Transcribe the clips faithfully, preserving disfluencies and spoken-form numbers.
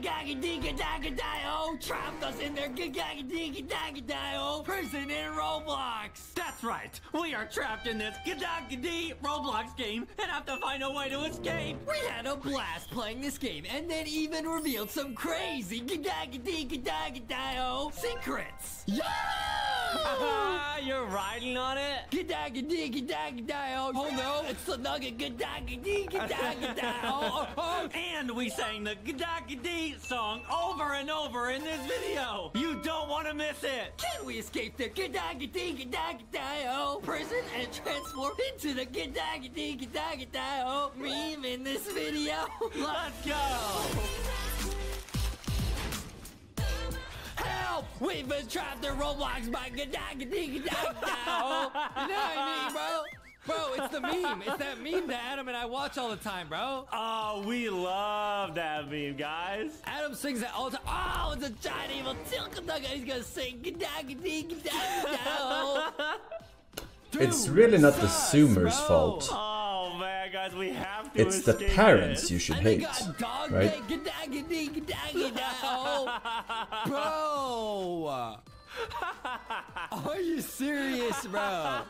GEGAGEDIGEDAGEDAGO trapped us in their GEGAGEDIGEDAGEDAGO prison in Roblox. That's right, we are trapped in this GEGAGEDI Roblox game and have to find a way to escape. We had a blast playing this game and then even revealed some crazy GEGAGEDIGEDAGEDAGO secrets. Yeah! You're riding on it? GEDAGEDIGEDAGEDAGO. Oh no, it's the nugget GEDAGEDIGEDAGEDAGO. And we sang the GEDAGEDI song over and over in this video. You don't want to miss it. Can we escape the GEDAGEDIGEDAGEDAGO prison and transform into the GEDAGEDIGEDAGEDAGO meme in this video? Let's go! Help! We've been trapped in Roblox by GEGAGEDIGEDAGEDAGO. You know what I mean, bro? Bro, it's the meme. It's that meme that Adam and I watch all the time, bro. Oh, we love that meme, guys. Adam sings that all the time. Oh, it's a giant evil tilka nugget. He's gonna sing GEGAGEDIGEDAGEDAGEDAGO. It's really not the Zoomers' fault. Oh man, guys, we have to. It's the parents you should hate, right? Bro, are you serious, bro?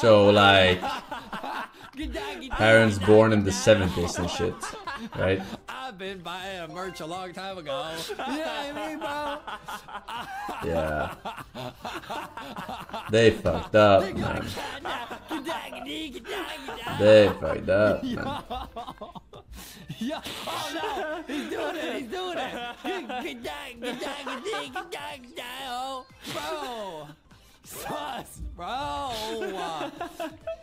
So like, parents born in the seventies and shit, right? I've been buying a merch a long time ago. You know what I mean, bro? Yeah. They fucked up, man. They fucked up, man. Yeah. Oh no! He's doing it! He's doing it! Bro! Sus, bro!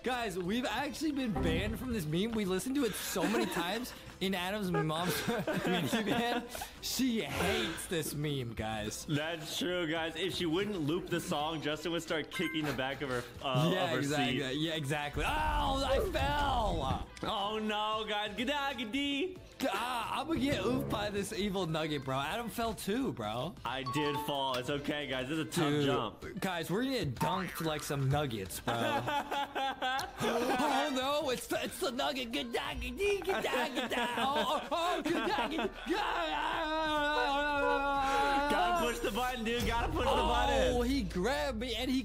Guys, we've actually been banned from this meme. We listened to it so many times in Adam's mom's minivan. She hates this meme, guys. That's true, guys. If she wouldn't loop the song, Justin would start kicking the back of her, uh, yeah, of her exactly. seat. Yeah, exactly. Oh, I fell! Oh, no, guys. G'day, ah, I'm gonna get oofed by this evil nugget, bro. Adam fell too, bro. I did fall. It's okay, guys. This is a tough Dude, jump. Guys, we're gonna get dunked like some nuggets, bro. Oh, no. It's the, it's the nugget. G'day, g'day, oh, oh, gotta push the button, dude. Gotta push oh, the button. Oh, he grabbed me and he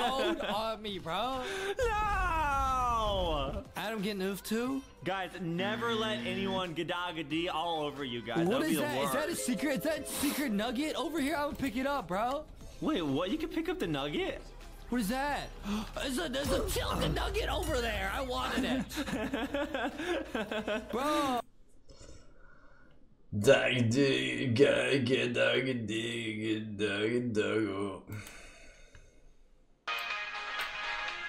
owned on me, bro. No! Adam getting oofed too? Guys, never let anyone GEGAGEDI all over you guys. What That'll is that? Is that a secret? Is that a secret nugget over here? I would pick it up, bro. Wait, what? You can pick up the nugget? What is that? There's a, there's a tilted nugget over there. I wanted it. Bro. Dag dig, dag dig, dag dig, dag dago.